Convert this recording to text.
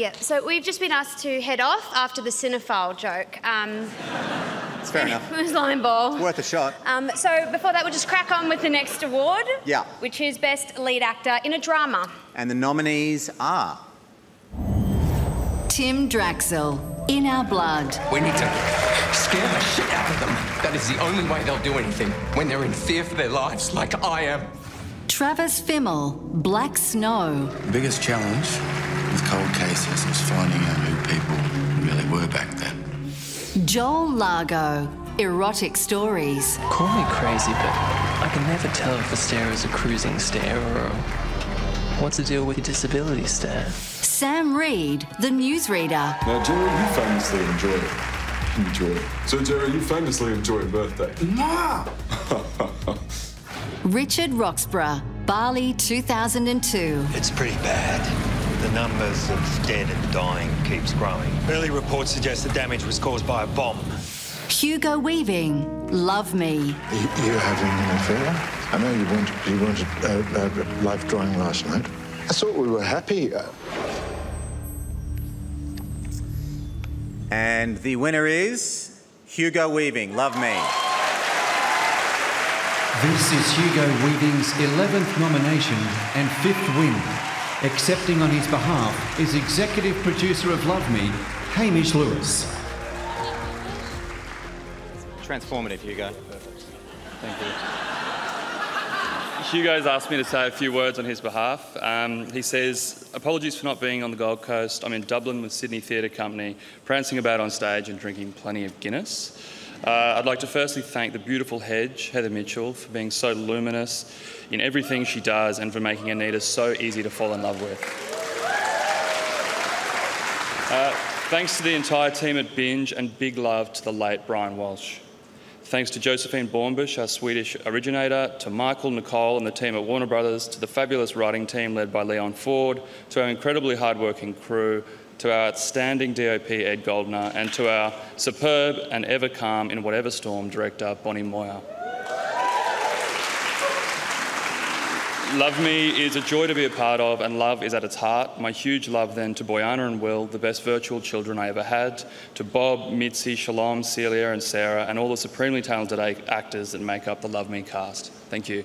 Yeah, so we've just been asked to head off after the cinephile joke. It's fair enough. It was line ball. It's worth a shot. So before that, we'll just crack on with the next award. Yeah. Which is Best Lead Actor in a Drama. And the nominees are... Tim Draxel, In Our Blood. We need to scare the shit out of them. That is the only way they'll do anything, when they're in fear for their lives, like I am. Travis Fimmel, Black Snow. The biggest challenge with cold cases was finding out who people really were back then. Joel Largo, Erotic Stories. Call me crazy, but I can never tell if a stare is a cruising stare or what's the deal with your disability stare. Sam Reed, The Newsreader. Now, Jerry, you famously enjoy it. So, Jerry, you famously enjoy a birthday. Nah! Richard Roxburgh, Bali 2002. It's pretty bad. The numbers of dead and dying keeps growing. Early reports suggest the damage was caused by a bomb. Hugo Weaving, Love Me. You're having an affair? I know you wanted life drawing last night. I thought we were happy. And the winner is Hugo Weaving, Love Me. This is Hugo Weaving's 11th nomination and 5th win. Accepting on his behalf is executive producer of Love Me, Hamish Lewis. Transformative, Hugo. Perfect. Thank you. Hugo's asked me to say a few words on his behalf. He says, apologies for not being on the Gold Coast. I'm in Dublin with Sydney Theatre Company, prancing about on stage and drinking plenty of Guinness. I'd like to firstly thank the beautiful hedge, Heather Mitchell, for being so luminous in everything she does and for making Anita so easy to fall in love with. Thanks to the entire team at Binge and big love to the late Brian Walsh. Thanks to Josephine Bornbusch, our Swedish originator, to Michael, Nicole and the team at Warner Brothers, to the fabulous writing team led by Leon Ford, to our incredibly hard-working crew, to our outstanding DOP, Ed Goldner, and to our superb and ever calm in whatever storm director, Bonnie Moyer. Love Me is a joy to be a part of, and love is at its heart. My huge love then to Boyana and Will, the best virtual children I ever had, to Bob, Mitzi, Shalom, Celia and Sarah, and all the supremely talented actors that make up the Love Me cast. Thank you.